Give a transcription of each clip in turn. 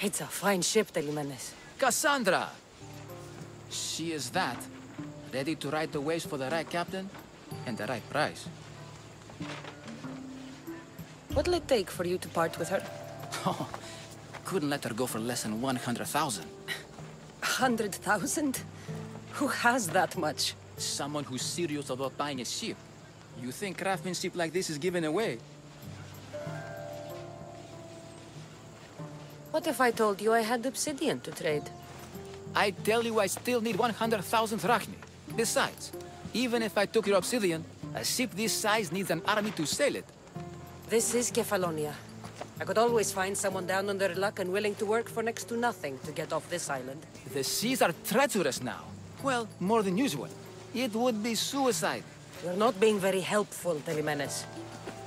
It's a fine ship, Telemenes. Cassandra! She is that. Ready to ride the waves for the right captain and the right price. What'll it take for you to part with her? Oh, couldn't let her go for less than 100,000. 100,000? Who has that much? Someone who's serious about buying a ship. You think craftsmanship like this is given away? What if I told you I had obsidian to trade? I tell you I still need 100,000 drachmi. Besides, even if I took your obsidian, a ship this size needs an army to sail it. This is Kefalonia. I could always find someone down on their luck and willing to work for next to nothing to get off this island. The seas are treacherous now. Well, more than usual. It would be suicide. You're not being very helpful, Telemenes.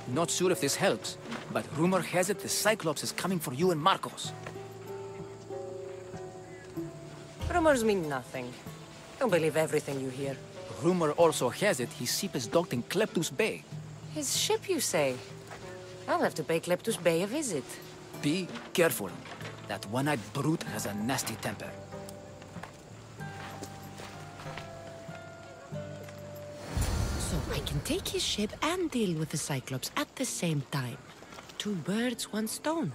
Not sure if this helps, but rumor has it the Cyclops is coming for you and Marcos. Rumors mean nothing. Don't believe everything you hear. Rumor also has it his ship is docked in Kleptus Bay. His ship, you say? I'll have to pay Kleptus Bay a visit. Be careful. That one-eyed brute has a nasty temper. I can take his ship and deal with the Cyclops at the same time. Two birds, one stone.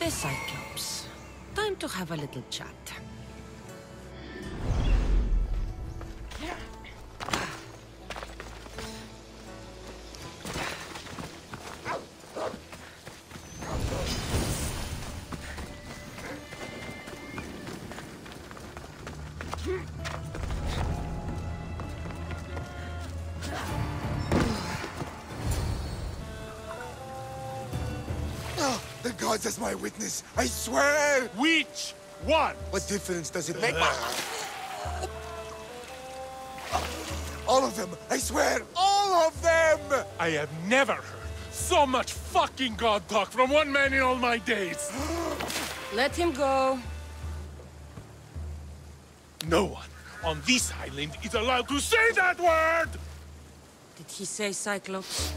The Cyclops. Time to have a little chat. As my witness, I swear! Which one? What difference does it make? All of them! I swear! All of them! I have never heard so much fucking god talk from one man in all my days! Let him go. No one on this island is allowed to say that word! Did he say Cyclops?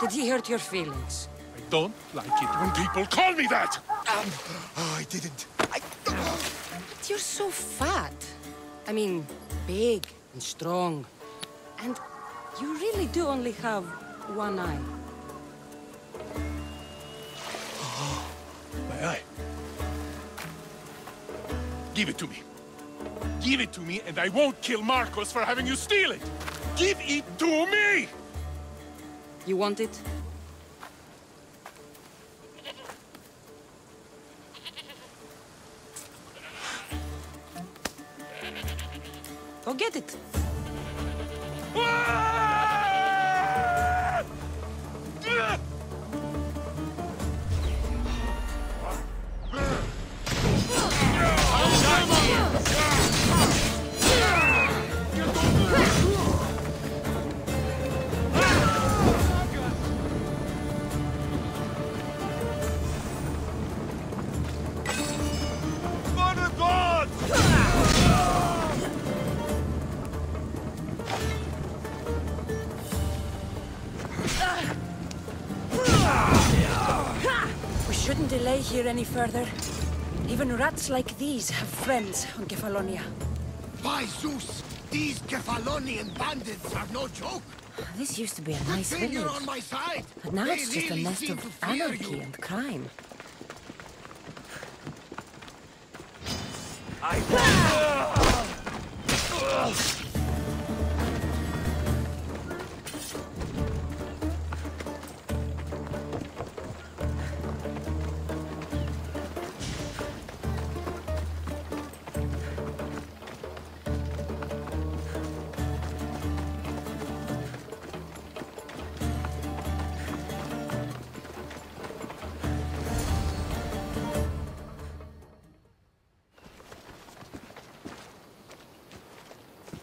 Did he hurt your feelings? I don't like it when people call me that! I didn't. But you're so fat. I mean, big and strong. And you really do only have one eye. Oh, my eye. Give it to me. Give it to me and I won't kill Marcos for having you steal it! Give it to me! You want it? Go get it! Here any further. Even rats like these have friends on Kefalonia. By Zeus! These Kefalonian bandits are no joke! This used to be a nice village. On my side. But now it's just a nest of anarchy and crime.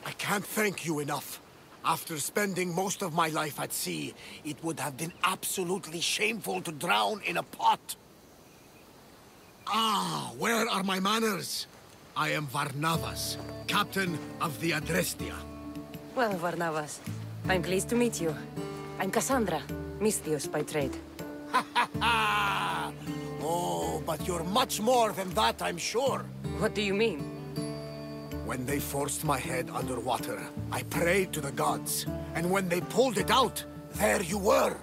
I can't thank you enough. After spending most of my life at sea, it would have been absolutely shameful to drown in a pot. Ah, where are my manners? I am Varnavas, captain of the Adrestia. Well, Varnavas, I'm pleased to meet you. I'm Cassandra, Mystios by trade. Ha ha ha! Oh, but you're much more than that, I'm sure. What do you mean? When they forced my head underwater, I prayed to the gods. And when they pulled it out, there you were.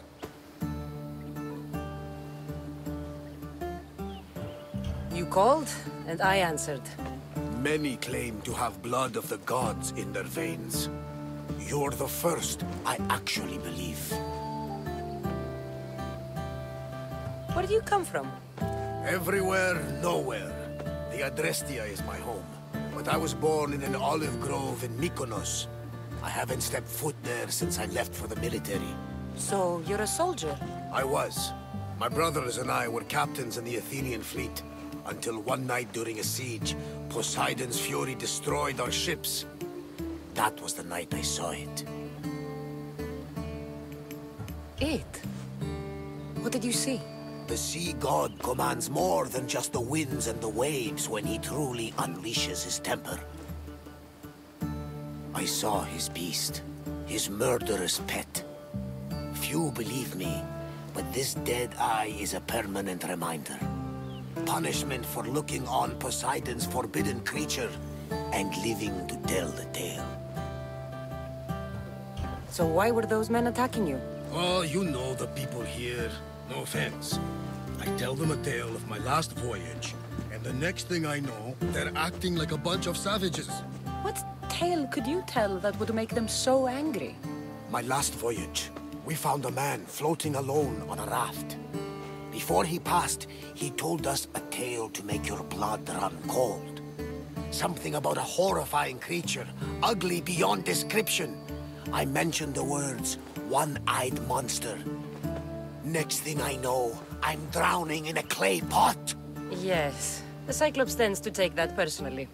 You called, and I answered. Many claim to have blood of the gods in their veins. You're the first I actually believe. Where do you come from? Everywhere, nowhere. The Adrestia is my home. But I was born in an olive grove in Mykonos. I haven't stepped foot there since I left for the military. So, you're a soldier? I was. My brothers and I were captains in the Athenian fleet. Until one night during a siege, Poseidon's fury destroyed our ships. That was the night I saw it. It? What did you see? The sea god commands more than just the winds and the waves when he truly unleashes his temper. I saw his beast, his murderous pet. Few believe me, but this dead eye is a permanent reminder. Punishment for looking on Poseidon's forbidden creature and living to tell the tale. So why were those men attacking you? Oh, you know the people here. No offense. I tell them a tale of my last voyage, and the next thing I know, they're acting like a bunch of savages. What tale could you tell that would make them so angry? My last voyage, we found a man floating alone on a raft. Before he passed, he told us a tale to make your blood run cold. Something about a horrifying creature, ugly beyond description. I mentioned the words, one-eyed monster. Next thing I know, I'm drowning in a clay pot. Yes, the Cyclops tends to take that personally.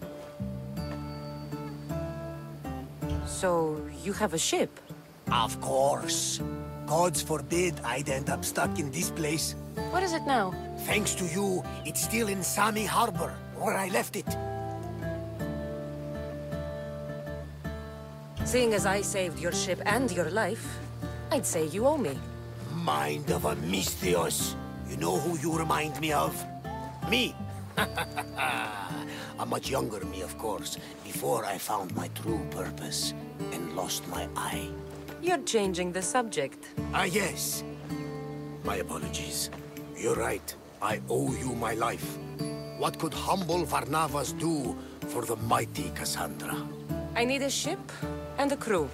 So, you have a ship? Of course. Gods forbid I'd end up stuck in this place. What is it now? Thanks to you, it's still in Sami Harbor, where I left it. Seeing as I saved your ship and your life, I'd say you owe me. Mind of a Mystios. You know who you remind me of? Me! A much younger me, of course, before I found my true purpose and lost my eye. You're changing the subject. Ah, yes. My apologies. You're right. I owe you my life. What could humble Varnavas do for the mighty Cassandra? I need a ship and a crew.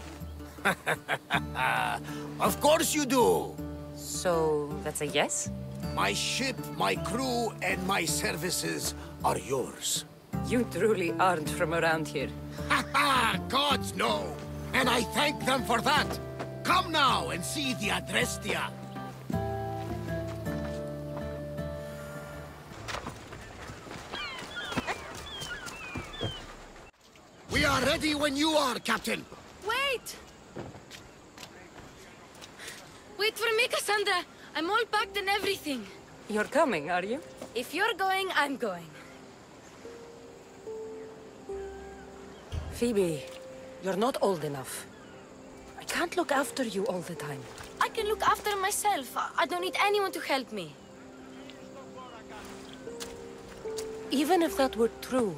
Of course you do! So, that's a yes? My ship, my crew, and my services are yours. You truly aren't from around here. Ha ha! Gods, no! And I thank them for that! Come now and see the Adrestia! We are ready when you are, Captain! Wait! Wait for me, Cassandra! I'm all packed and everything. You're coming, are you? If you're going, I'm going. Phoebe, you're not old enough. I can't look after you all the time. I can look after myself. I don't need anyone to help me. Even if that were true,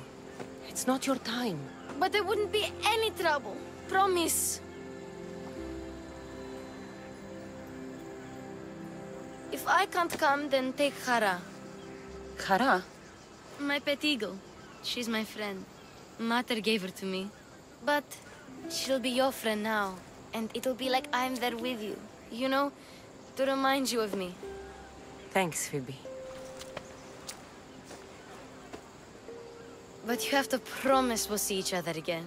it's not your time. But there wouldn't be any trouble. Promise. If I can't come, then take Kara. Kara? My pet eagle. She's my friend. Mater gave her to me. But she'll be your friend now, and it'll be like I'm there with you, you know, to remind you of me. Thanks, Phoebe. But you have to promise we'll see each other again.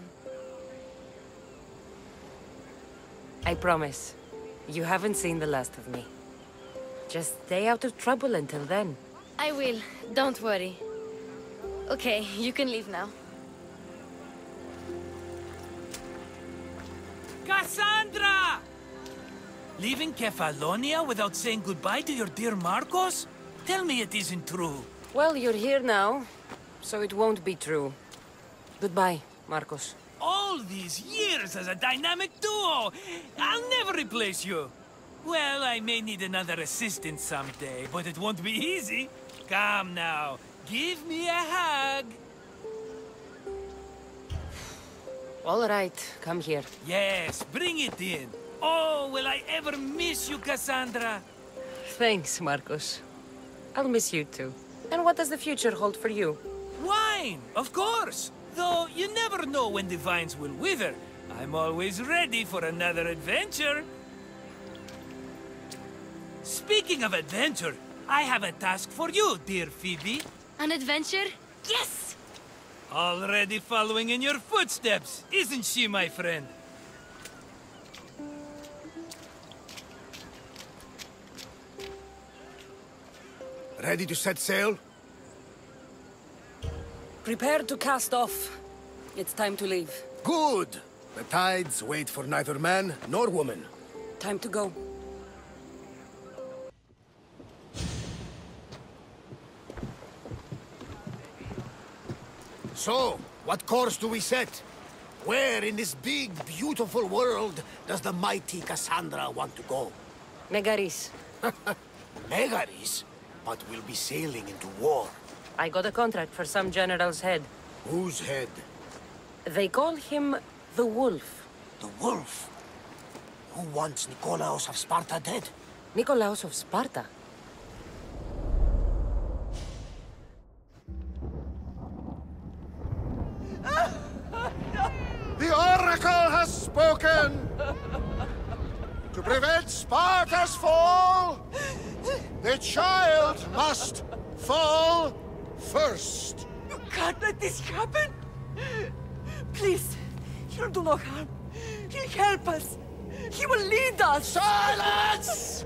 I promise. You haven't seen the last of me. Just stay out of trouble until then. I will. Don't worry. Okay, you can leave now. Cassandra! Leaving Kefalonia without saying goodbye to your dear Marcos? Tell me it isn't true. Well, you're here now, so it won't be true. Goodbye, Marcos. All these years as a dynamic duo! I'll never replace you! Well, I may need another assistant someday, but it won't be easy. Come now, give me a hug! All right, come here. Yes, bring it in. Oh, will I ever miss you, Cassandra? Thanks, Marcos. I'll miss you too. And what does the future hold for you? Wine, of course! Though you never know when the vines will wither. I'm always ready for another adventure. Speaking of adventure, I have a task for you, dear Phoebe. An adventure? Yes! Already following in your footsteps, isn't she, my friend? Ready to set sail? Prepare to cast off. It's time to leave. Good! The tides wait for neither man nor woman. Time to go. So, what course do we set? Where in this big, beautiful world does the mighty Cassandra want to go? Megaris. Megaris? But we'll be sailing into war. I got a contract for some general's head. Whose head? They call him the Wolf. The Wolf? Who wants Nikolaos of Sparta dead? Nikolaos of Sparta? The Oracle has spoken! To prevent Sparta's fall, the child must fall first. You can't let this happen! Please, he'll do no harm. He'll help us. He will lead us. Silence!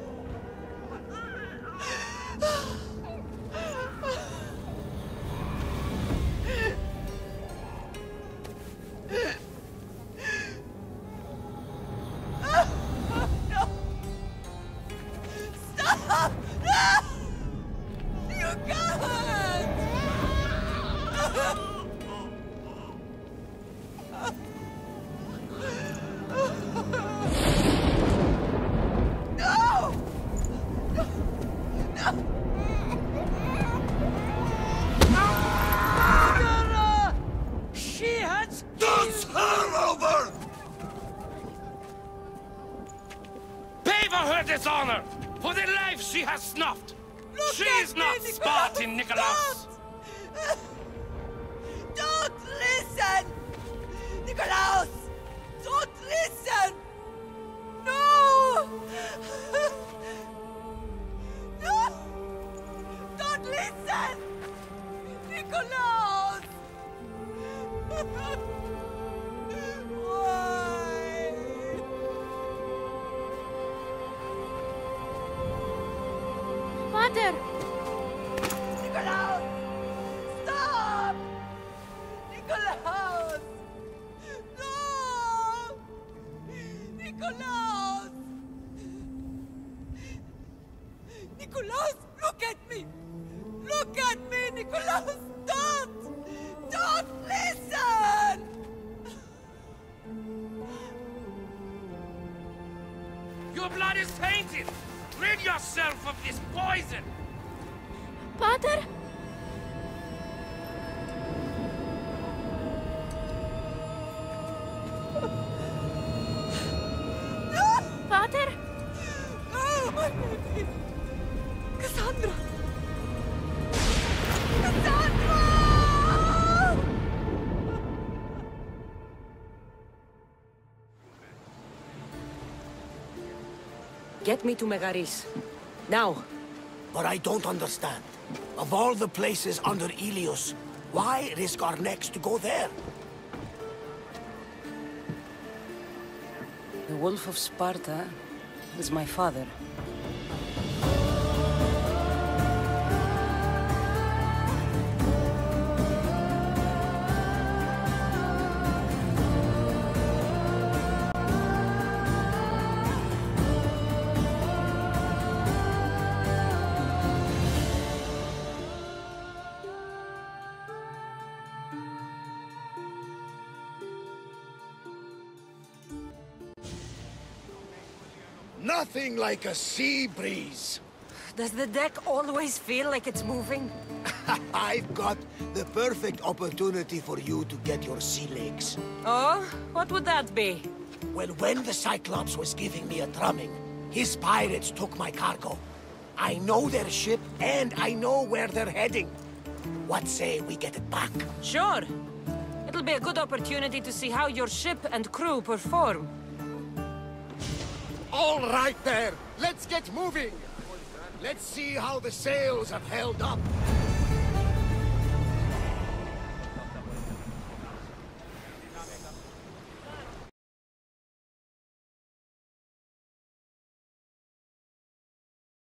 Get me to Megaris. Now! But I don't understand. Of all the places under Helios, why risk our necks to go there? The Wolf of Sparta is my father. Nothing like a sea breeze. Does the deck always feel like it's moving? I've got the perfect opportunity for you to get your sea legs. Oh? What would that be? Well, when the Cyclops was giving me a drumming, his pirates took my cargo. I know their ship, and I know where they're heading. What say we get it back? Sure. It'll be a good opportunity to see how your ship and crew perform. All right there! Let's get moving! Let's see how the sails have held up.